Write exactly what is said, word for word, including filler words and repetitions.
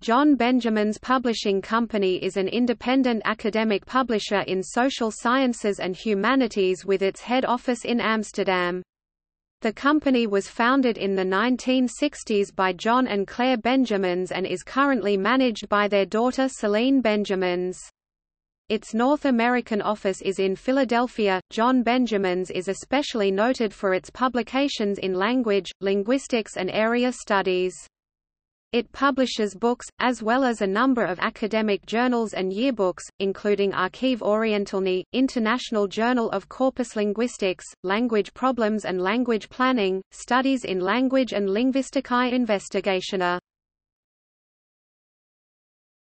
John Benjamins Publishing Company is an independent academic publisher in social sciences and humanities with its head office in Amsterdam. The company was founded in the nineteen sixties by John and Claire Benjamins and is currently managed by their daughter Seline Benjamins. Its North American office is in Philadelphia. John Benjamins is especially noted for its publications in language, linguistics and area studies. It publishes books, as well as a number of academic journals and yearbooks, including Archiv Orientální, International Journal of Corpus Linguistics, Language Problems and Language Planning, Studies in Language and Lingvisticae Investigationes.